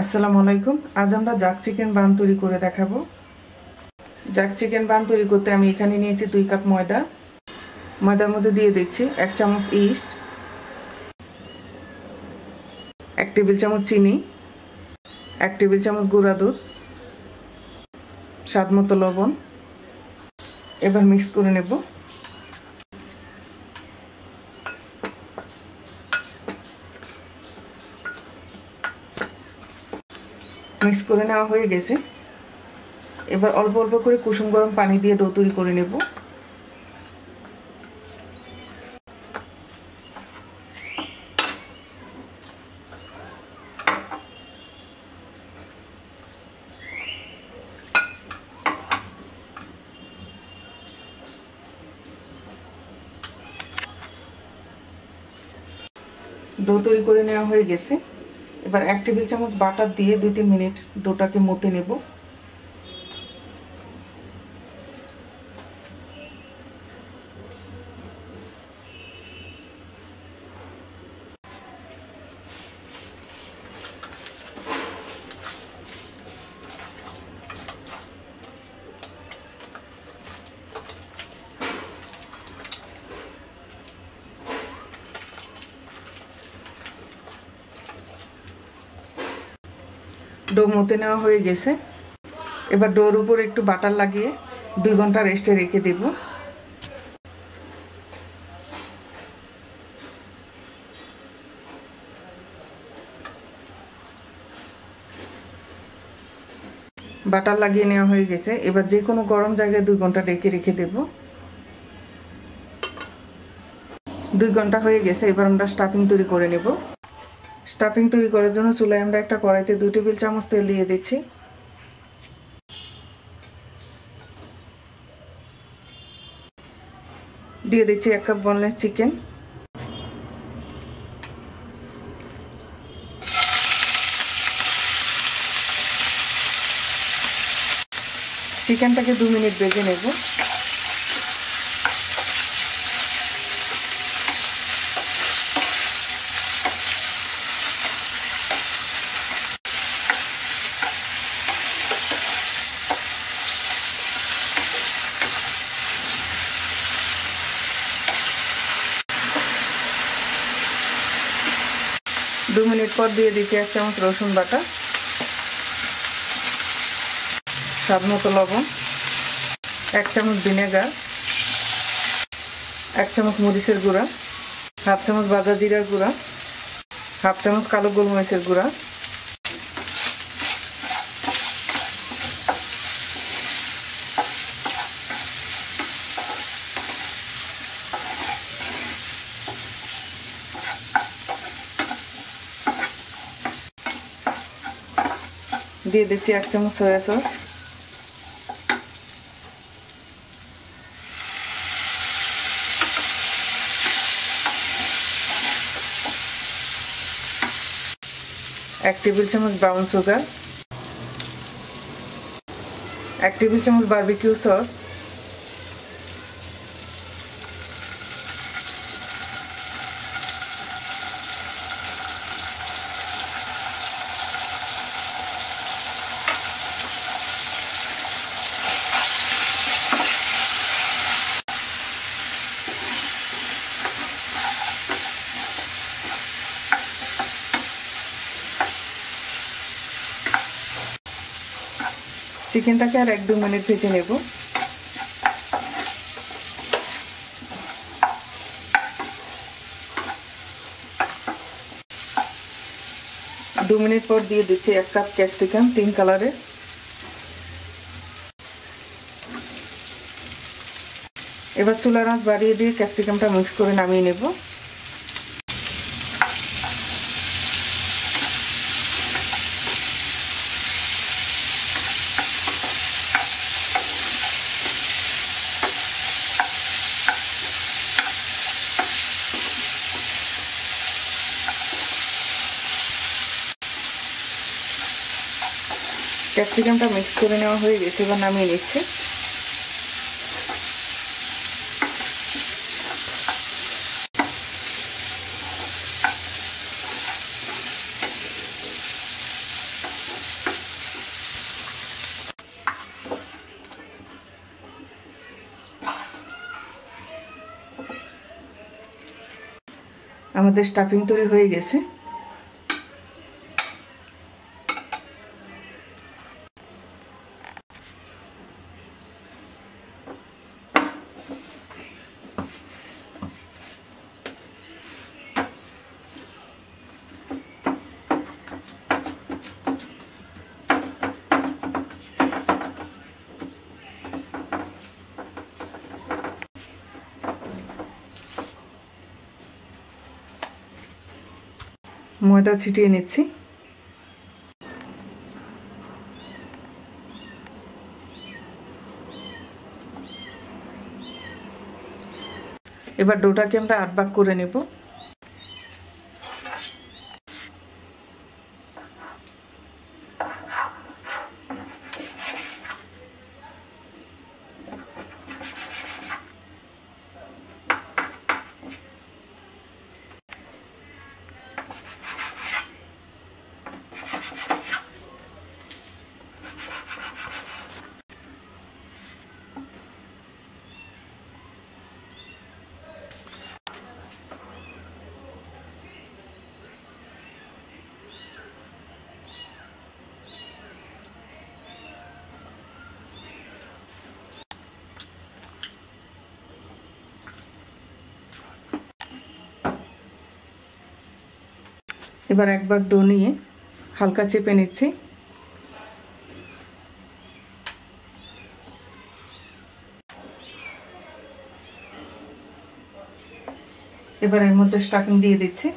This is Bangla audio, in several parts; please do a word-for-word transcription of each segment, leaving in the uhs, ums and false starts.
আসসালামু আলাইকুম। আজ আমরা জাক চিকেন বান তৈরি করে দেখাবো। জাক চিকেন বান তৈরি করতে আমি এখানে নিয়েছি দুই কাপ ময়দা। ময়দার মধ্যে দিয়ে দিচ্ছি এক চামচ ইস্ট, এক টেবিল চামচ চিনি, এক টেবিল চামচ গুঁড়া দুধ, স্বাদ মতো লবণ। এবার মিক্স করে নেব। মিক্স করে নেওয়া হয়ে গেছে। এবার অল্প অল্প করে কুসুম গরম পানি দিয়ে ডো তৈরি করে নেব। ডো তৈরি করে নেওয়া হয়ে গেছে। এবার এক টেবিল চামচ বাটার দিয়ে দুই তিন মিনিট ডোটাকে মথে নেব। ডো মতে নেওয়া হয়ে গেছে। এবার ডোর উপর একটু বাটার লাগিয়ে দুই ঘন্টা রেস্টে রেখে দেব। বাটার লাগিয়ে নেওয়া হয়ে গেছে। এবার যে কোনো গরম জায়গায় দুই ঘন্টা রেখে রেখে দেব। দুই ঘন্টা হয়ে গেছে। এবার আমরা স্টাফিং তৈরি করে নেব। স্টাফিং তৈরি করার জন্য চুলায় আমরা একটা কড়াইতে দুই টেবিল চামচ তেল দিয়ে দিচ্ছি। দিয়ে দিচ্ছি এক কাপ বনলেস চিকেন, চিকেনটাকে দু মিনিট ভেজে নেব। দু মিনিট পর দিয়ে দিচ্ছি এক চামচ রসুন বাটা, স্বাদ মতো লবণ, এক চামচ ভিনেগার, এক চামচ মরিচের গুঁড়া, হাফ চামচ ভাজা জিরার গুঁড়া, হাফ চামচ কালো গোলমরিচের গুঁড়া, দিয়ে দিচ্ছি এক চামচ সয়া সস, এক টেবিল চামচ ব্রাউন সুগার, এক টেবিল চামচ বারবিকিউ সস, চিকেনটাকে আর এক দু মিনিট ভেজে নেব। দু মিনিট পর দিয়ে দিচ্ছি এক কাপ ক্যাপসিকাম তিন কালারের, এবার চুলার আঁচ বাড়িয়ে দিয়ে ক্যাপসিকামটা মিক্স করে নামিয়ে নেব। ক্যাপসিকামটা মিক্স করে নেওয়া হয়ে গেছে। এবার নামিয়ে নিচ্ছি। আমাদের স্টাফিং তৈরি হয়ে গেছে। ময়দা ছিটিয়ে নিচ্ছি। এবার ডোটাকে আমরা আট ভাগ করে নেব। এবার একবার ডো নিয়ে হালকা চেপে নিচ্ছি। এবার এর মধ্যে স্টাফিং দিয়ে দিচ্ছি।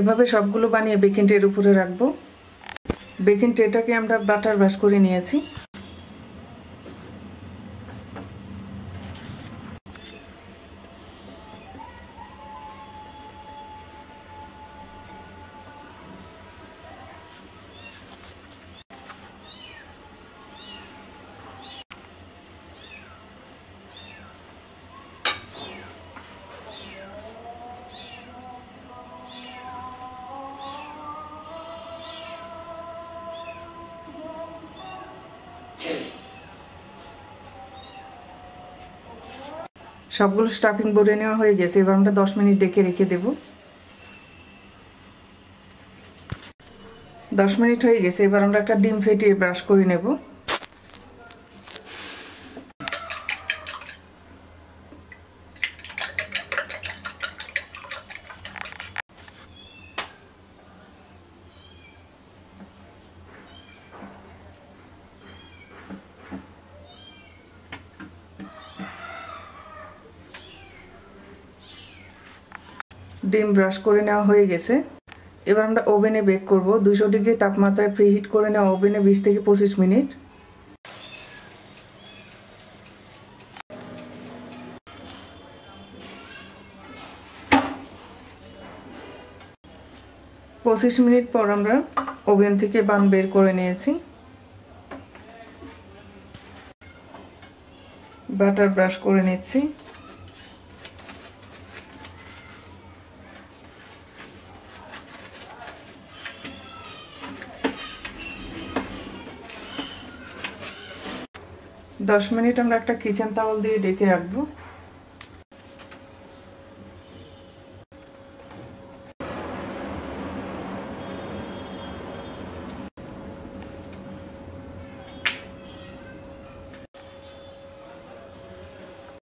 এভাবে সবগুলো বানিয়ে বেকিং ট্রের উপরে রাখবো। বেকিং ট্রেটাকে আমরা বাটার ব্রাশ করে নিয়েছি। সবগুলো স্টাফিং ভরে নেওয়া হয়ে গেছে। এবার আমরা দশ মিনিট ডেকে রেখে দেব। দশ মিনিট হয়ে গেছে। এবার আমরা একটা ডিম ফেটিয়ে ব্রাশ করে নেব। ডিম ব্রাশ করে নেওয়া হয়ে গেছে। এবার আমরা ওভেনে বেক করব। দুশো ডিগ্রি তাপমাত্রায় প্রিহিট করে নেওয়া ওভেনে বিশ থেকে পঁচিশ মিনিট। পঁচিশ মিনিট পর আমরা ওভেন থেকে বান বের করে নিয়েছি। বাটার ব্রাশ করে নিচ্ছি। দশ মিনিট আমরা একটা কিচেন টাওয়াল দিয়ে ঢেকে রাখবো।